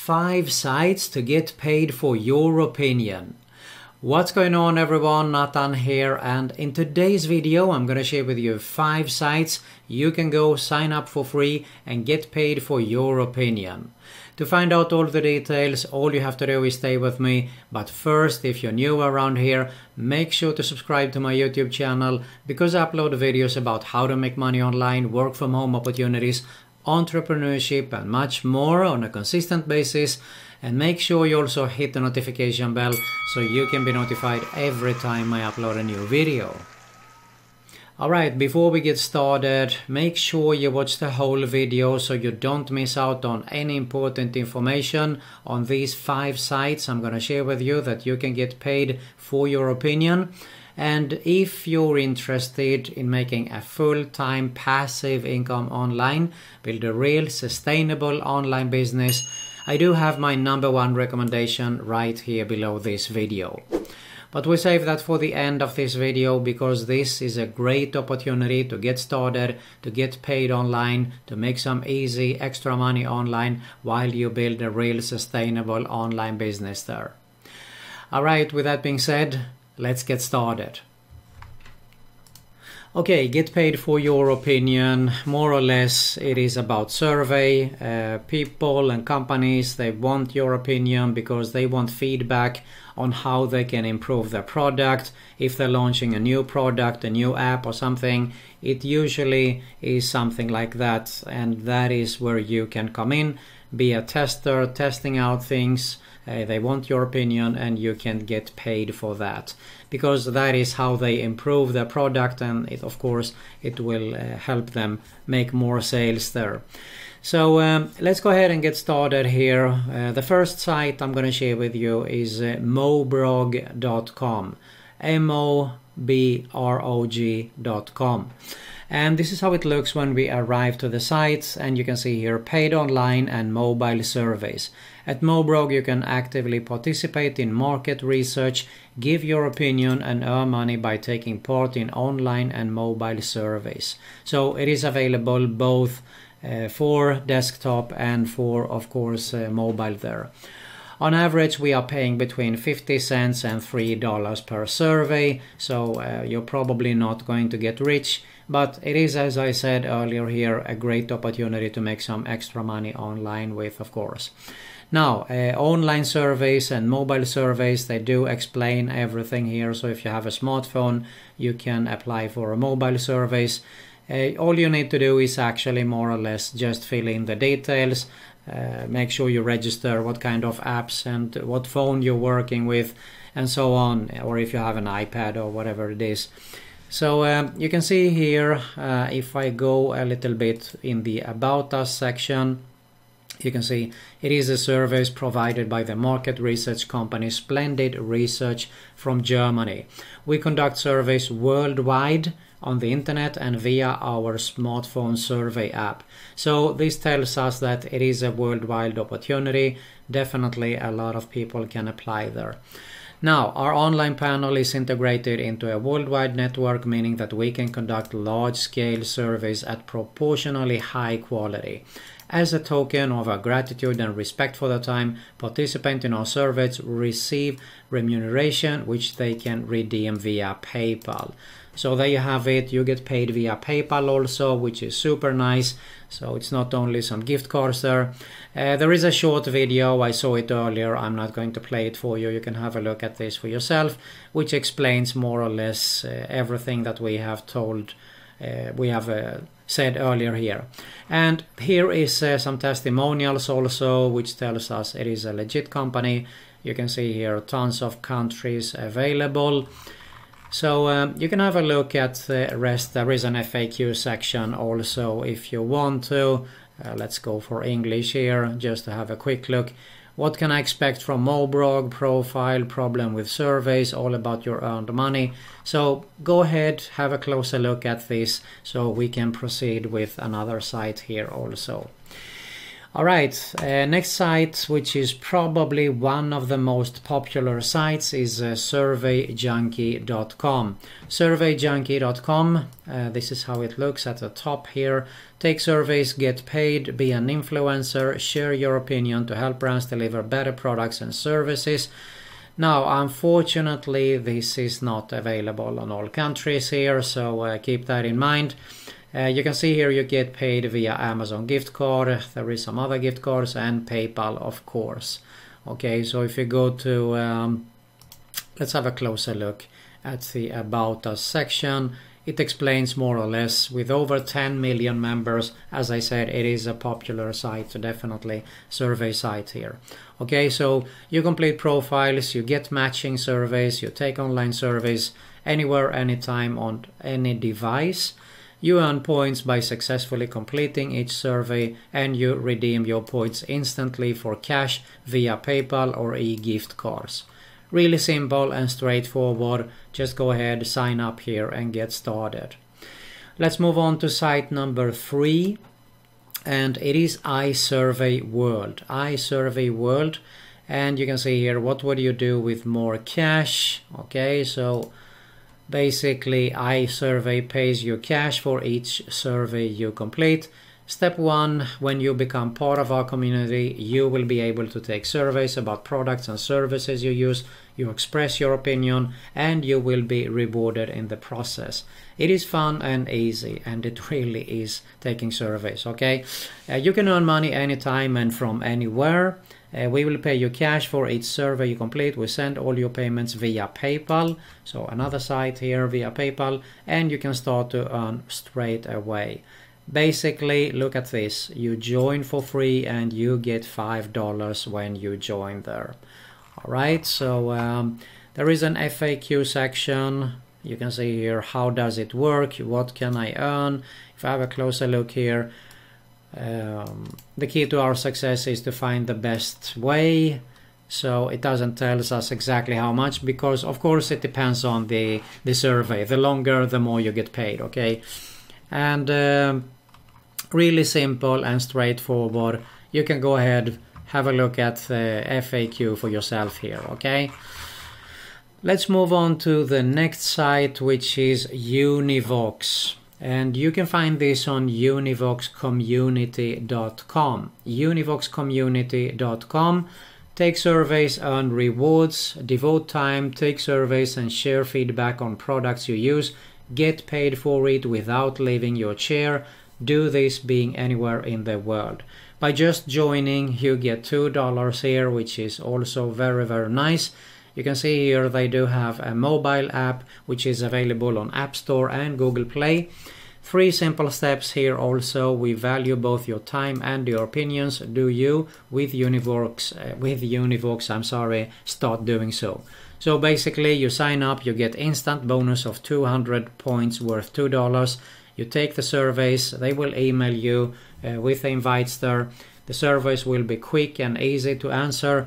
5 sites to get paid for your opinion. What's going on, everyone? Attan here, and in today's video I'm gonna share with you 5 sites you can go sign up for free and get paid for your opinion. To find out all the details, all you have to do is stay with me. But first, if you're new around here, make sure to subscribe to my YouTube channel, because I upload videos about how to make money online, work from home opportunities, entrepreneurship and much more on a consistent basis. And make sure you also hit the notification bell so you can be notified every time I upload a new video. Alright, before we get started, make sure you watch the whole video so you don't miss out on any important information on these 5 sites I'm gonna share with you that you can get paid for your opinion. And if you're interested in making a full-time passive income online, build a real sustainable online business, I do have my #1 recommendation right here below this video. But we save that for the end of this video, because this is a great opportunity to get started, to get paid online, to make some easy extra money online while you build a real sustainable online business there. Alright, with that being said, let's get started. Okay, get paid for your opinion. More or less, it is about survey. People and companies, they want your opinion because they want feedback on how they can improve their product. If they're launching a new product, a new app or something, it usually is something like that. And that is where you can come in, be a tester, testing out things. They want your opinion and you can get paid for that, because that is how they improve their product, and it, of course, it will help them make more sales there. So let's go ahead and get started here. The first site I'm going to share with you is mobrog.com, mobrog.com. And this is how it looks when we arrive to the site, and you can see here paid online and mobile surveys. At Mobrog you can actively participate in market research, give your opinion and earn money by taking part in online and mobile surveys. So it is available both for desktop and for, of course, mobile there. On average, we are paying between 50 cents and $3 per survey, so you're probably not going to get rich, but it is, as I said earlier here, a great opportunity to make some extra money online with, of course. Now, online surveys and mobile surveys, they do explain everything here, so if you have a smartphone, you can apply for a mobile surveys. All you need to do is actually more or less just fill in the details. Make sure you register, what kind of apps and what phone you're working with and so on, or if you have an iPad or whatever it is. So you can see here, if I go a little bit in the About Us section, you can see it is a survey provided by the market research company Splendid Research from Germany. We conduct surveys worldwide on the internet and via our smartphone survey app. So this tells us that it is a worldwide opportunity. Definitely a lot of people can apply there. Now, our online panel is integrated into a worldwide network, meaning that we can conduct large-scale surveys at proportionally high quality. As a token of our gratitude and respect for the time, participants in our surveys receive remuneration, which they can redeem via PayPal. So there you have it, you get paid via PayPal also, which is super nice. So it's not only some gift cards there. There is a short video, I saw it earlier, I'm not going to play it for you, you can have a look at this for yourself, which explains more or less everything that we have told, said earlier here. And here is some testimonials also, which tells us it is a legit company. You can see here tons of countries available. So you can have a look at the rest. There is an FAQ section also if you want to. Let's go for English here just to have a quick look. What can I expect from Mobrog? Profile, problem with surveys, all about your earned money. So go ahead, have a closer look at this so we can proceed with another site here also. All right, next site, which is probably one of the most popular sites, is SurveyJunkie.com. SurveyJunkie.com, this is how it looks at the top here. Take surveys, get paid, be an influencer, share your opinion to help brands deliver better products and services. Now, unfortunately, this is not available on all countries here, so keep that in mind. You can see here you get paid via Amazon gift card. There is some other gift cards and PayPal, of course. Okay, so if you go to, let's have a closer look at the About Us section. It explains more or less, with over 10 million members, as I said, it is a popular site, definitely survey site here. Okay, so you complete profiles, you get matching surveys, you take online surveys anywhere, anytime, on any device. You earn points by successfully completing each survey, and you redeem your points instantly for cash via PayPal or e-gift cards. Really simple and straightforward. Just go ahead, sign up here and get started. Let's move on to site number 3, and it is iSurvey World. iSurvey World, and you can see here, what would you do with more cash? Okay, so basically, iSurvey pays you cash for each survey you complete. Step 1, when you become part of our community, you will be able to take surveys about products and services you use, you express your opinion, and you will be rewarded in the process. It is fun and easy, and it really is taking surveys, okay? You can earn money anytime and from anywhere. We will pay you cash for each survey you complete. We send all your payments via PayPal, so another site here via PayPal, and you can start to earn straight away. Basically, look at this. You join for free and you get $5 when you join there. All right, so there is an FAQ section. You can see here, how does it work? What can I earn? If I have a closer look here, the key to our success is to find the best way. So it doesn't tell us exactly how much, because of course it depends on the survey. The longer, the more you get paid, okay? And really simple and straightforward. You can go ahead, have a look at the FAQ for yourself here, okay? Let's move on to the next site, which is Univox. And you can find this on univoxcommunity.com. Univoxcommunity.com. Take surveys, earn rewards, devote time, take surveys and share feedback on products you use. Get paid for it without leaving your chair. Do this being anywhere in the world. By just joining, you get $2 here, which is also very, very nice. You can see here they do have a mobile app, which is available on App Store and Google Play. 3 simple steps here also. We value both your time and your opinions. Do you? With Univox, start doing so. So basically, you sign up, you get instant bonus of 200 points worth $2. You take the surveys, they will email you with the invites there. The surveys will be quick and easy to answer,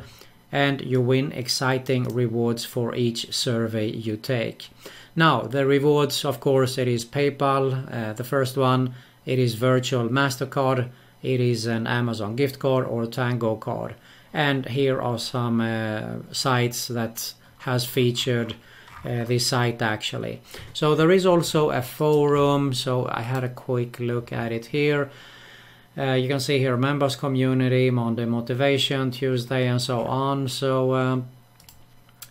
and you win exciting rewards for each survey you take. Now, the rewards, of course, it is PayPal, the first one, it is virtual MasterCard, it is an Amazon gift card or Tango card. And here are some sites that has featured this site actually. So there is also a forum, so I had a quick look at it here. You can see here, members community, Monday motivation, Tuesday and so on. So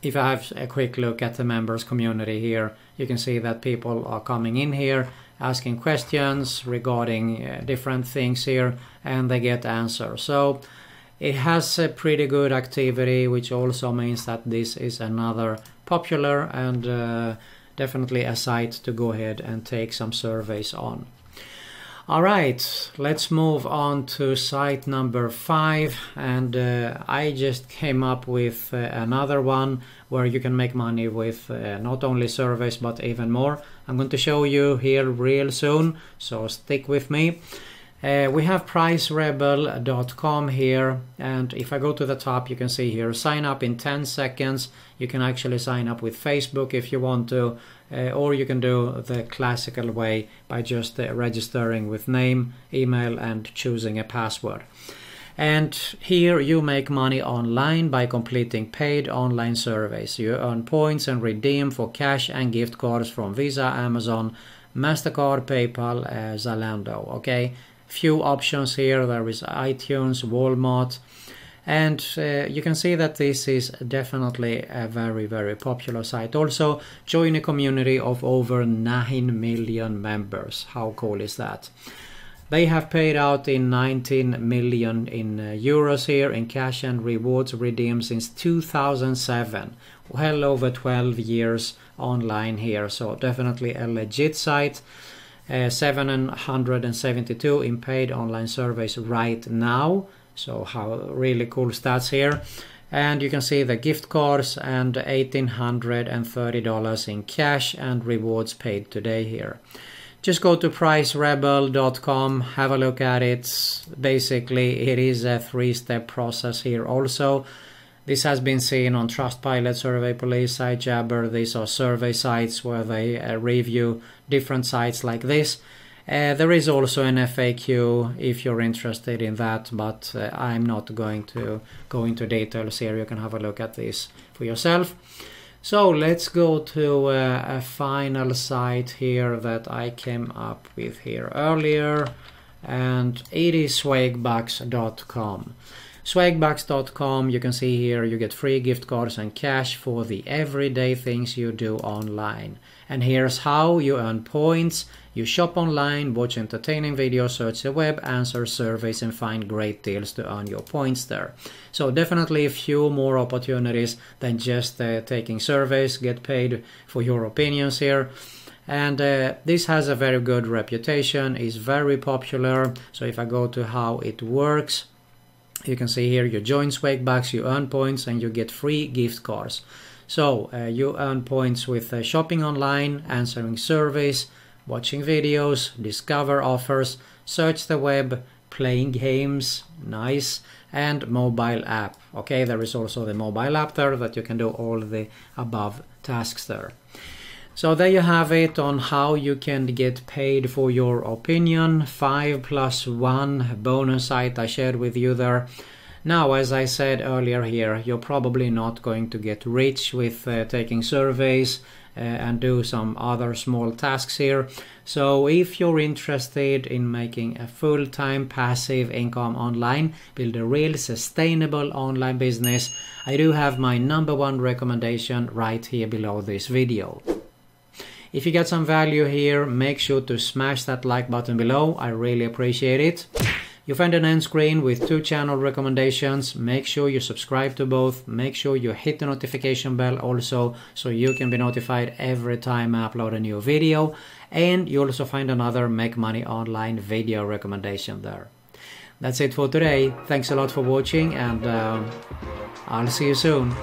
if I have a quick look at the members community here, you can see that people are coming in here, asking questions regarding different things here, and they get answers. So it has a pretty good activity, which also means that this is another popular and definitely a site to go ahead and take some surveys on. All right, let's move on to site number 5. And I just came up with another one where you can make money with not only surveys, but even more. I'm going to show you here real soon, so stick with me. We have PriceRebel.com here, and if I go to the top, you can see here, sign up in 10 seconds. You can actually sign up with Facebook if you want to, or you can do the classical way by just registering with name, email, and choosing a password. And here you make money online by completing paid online surveys. You earn points and redeem for cash and gift cards from Visa, Amazon, MasterCard, PayPal, Zalando. Okay, few options here. There is iTunes, Walmart, and you can see that this is definitely a very, very popular site. Also join a community of over 9 million members. How cool is that? They have paid out in 19 million in euros here in cash and rewards redeemed since 2007. Well over 12 years online here, so definitely a legit site. 772 in paid online surveys right now, so how really cool stats here. And you can see the gift cards and $1,830 in cash and rewards paid today here. Just go to PriceRebel.com, have a look at it. Basically, it is a three-step process here also. This has been seen on Trustpilot, Survey Police, Site Jabber. These are survey sites where they review different sites like this. There is also an FAQ if you're interested in that, but I'm not going to go into details here. You can have a look at this for yourself. So let's go to a final site here that I came up with here earlier, and it is Swagbucks.com. Swagbucks.com, you can see here you get free gift cards and cash for the everyday things you do online. And here's how you earn points. You shop online, watch entertaining videos, search the web, answer surveys, and find great deals to earn your points there. So definitely a few more opportunities than just taking surveys, get paid for your opinions here. And this has a very good reputation, is very popular. So if I go to how it works, you can see here you join Swagbucks, you earn points, and you get free gift cards. So you earn points with shopping online, answering surveys, watching videos, discover offers, search the web, playing games, nice, and mobile app. Okay, there is also the mobile app there that you can do all the above tasks there. So there you have it on how you can get paid for your opinion. 5+1 bonus site I shared with you there. Now, as I said earlier here, you're probably not going to get rich with taking surveys and do some other small tasks here. So if you're interested in making a full-time passive income online, build a real sustainable online business, I do have my #1 recommendation right here below this video. If you got some value here, make sure to smash that like button below. I really appreciate it. You find an end screen with 2 channel recommendations. Make sure you subscribe to both. Make sure you hit the notification bell also, so you can be notified every time I upload a new video. And you also find another Make Money Online video recommendation there. That's it for today. Thanks a lot for watching, and I'll see you soon.